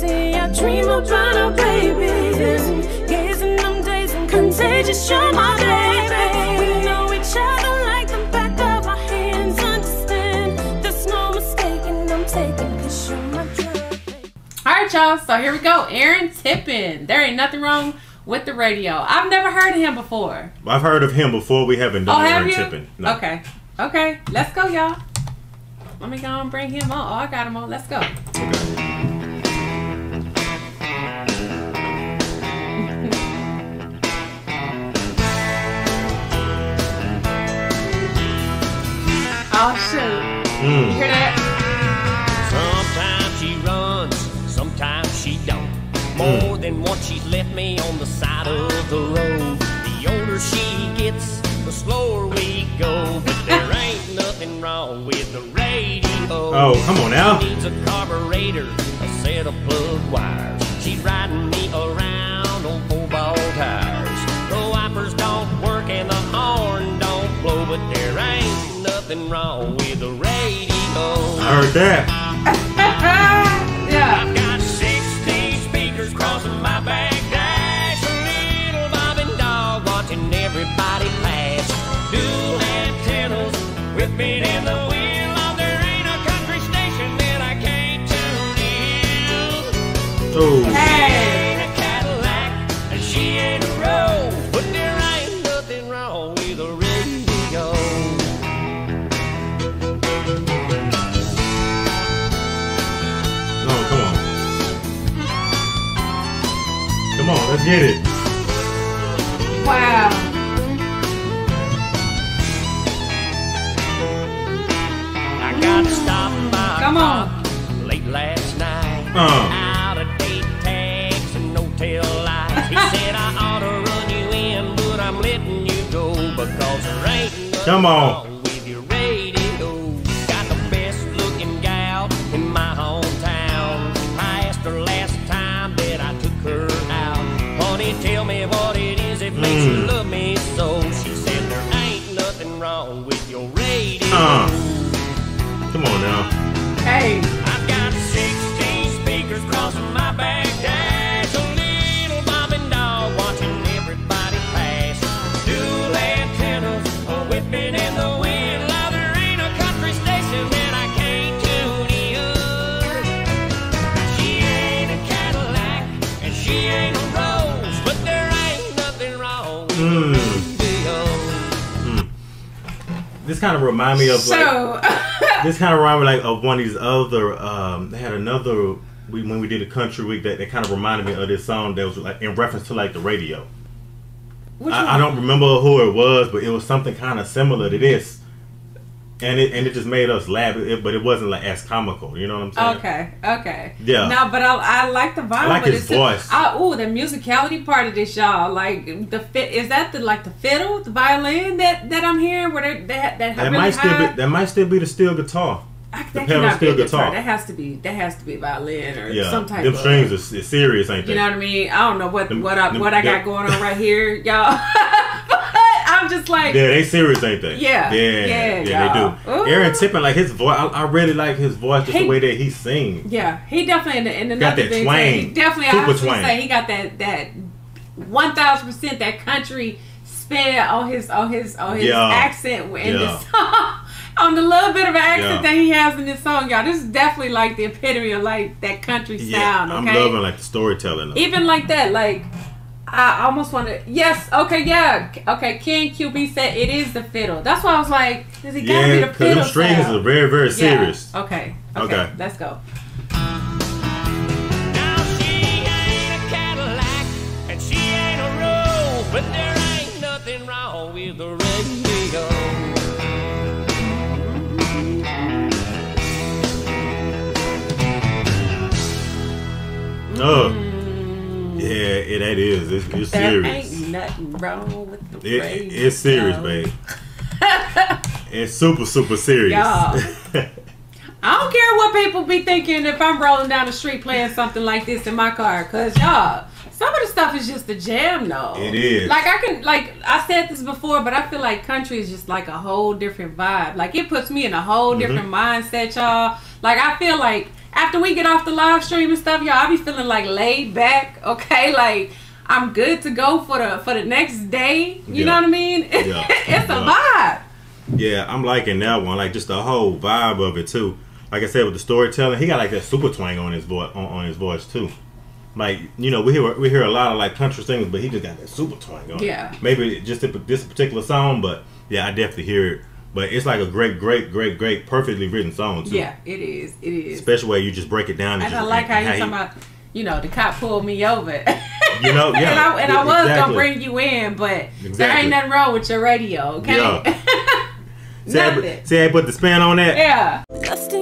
fantasy. I dream about our babies, gazing them days and contagious. You're my baby. We know each other like the back of our hands. Understand, there's no mistaking I'm taking this. You're my dream. All right, y'all. So here we go. Aaron Tippin. There ain't nothing wrong with the radio. I've never heard of him before. I've heard of him before. We haven't done Aaron Tippin. No. Okay. Okay. Let's go, y'all. Let me go and bring him on. Oh, I got him on. Let's go. Oh, shoot. You hear that? Sometimes she runs, sometimes she don't. More than once she's left me on the side of the road. The older she gets, the slower we go. But there ain't nothing wrong with the radio. Oh, come on now. She needs a carburetor, a set of plug wires. She's riding me around on four ball tires. The wipers don't work and the horn don't blow. But there ain't nothing wrong with the radio. I heard that. Yeah. I've got 16 speakers crossing my back dash. A little bobbing dog watching everybody pass. Dual antennas with me in the wind. Oh. Hey. She ain't a Cadillac and she ain't a Rolls, but there ain't nothing wrong with the radio. Oh, come on. Come on, let's get it. Wow. I got stopped by come on late last night. Come on. With your radio. Got the best looking gal in my hometown. I asked her last time that I took her out. Honey, tell me what it is that makes you love me so. She said there ain't nothing wrong with your radio. Come on now. Hey. I've got 16 speakers crossing my back dash. A little bobbing dog watching everybody pass. Dual antennas whipping in the wind, love, there ain't a country station that I can't tune in. She ain't a Cadillac and she ain't a Rolls, but there ain't nothing wrong with the radio. This kind of remind me of like one of these other. They had another when we did a country week that kind of reminded me of this song that was like in reference to like the radio. I don't remember who it was, but it was something kind of similar to this, and it just made us laugh. But it wasn't like as comical, you know what I'm saying? Okay, okay, yeah. No, but I like the vibe. I like his voice. Oh, the musicality part of this, y'all. Like the is that the like the fiddle, the violin that I'm hearing? Where that might still be the steel guitar. The pedal steel guitar. That has to be violin or some type of. Them strings is serious, ain't they? You know what I mean? I don't know what I got going on right here, y'all. I'm just like, yeah, they serious, ain't they? Yeah, yeah, they do. Ooh. Aaron Tippin, like his voice, I really like his voice, just the way that he sings. Yeah, he definitely and got that thing, twang. He definitely, I was gonna say, he got that 1,000% that country spare on his accent in this song. On the little bit of an accent that he has in this song, y'all, this is definitely like the epitome of like that country sound. Okay? I'm loving like the storytelling. Even like that, like I almost want to. Yes, okay, yeah, okay. Ken QB said it is the fiddle. That's why I was like, is it gotta be the fiddle? Those strings are very, very serious. Yeah. Okay, okay, okay, let's go. Now she ain't a Cadillac and she ain't a Rolls, but there ain't nothing wrong with the radio. Oh, yeah, that is. It's serious. There ain't nothing wrong with the radio. It's serious, babe. It's super, super serious. I don't care what people be thinking if I'm rolling down the street playing something like this in my car, cause y'all, some of the stuff is just a jam, though. It is. Like I said this before, but I feel like country is just like a whole different vibe. Like it puts me in a whole different mindset, y'all. Like I feel like. after we get off the live stream and stuff, y'all, I be feeling like laid back, okay? Like I'm good to go for the next day. You know what I mean? Yeah. It's a vibe. Yeah, I'm liking that one. Like just the whole vibe of it too. Like I said, with the storytelling, he got like that super twang on his voice too. Like, you know, we hear a lot of like country singers, but he just got that super twang on. Yeah. Maybe just this particular song, but yeah, I definitely hear it. But it's like a great, perfectly written song too. Yeah, it is. It is. Especially where you just break it down. And I like how you're talking about, you know, the cop pulled me over. You know, yeah. and I was gonna bring you in, but there ain't nothing wrong with your radio, okay? Yeah. See, I put the spin on that. Yeah.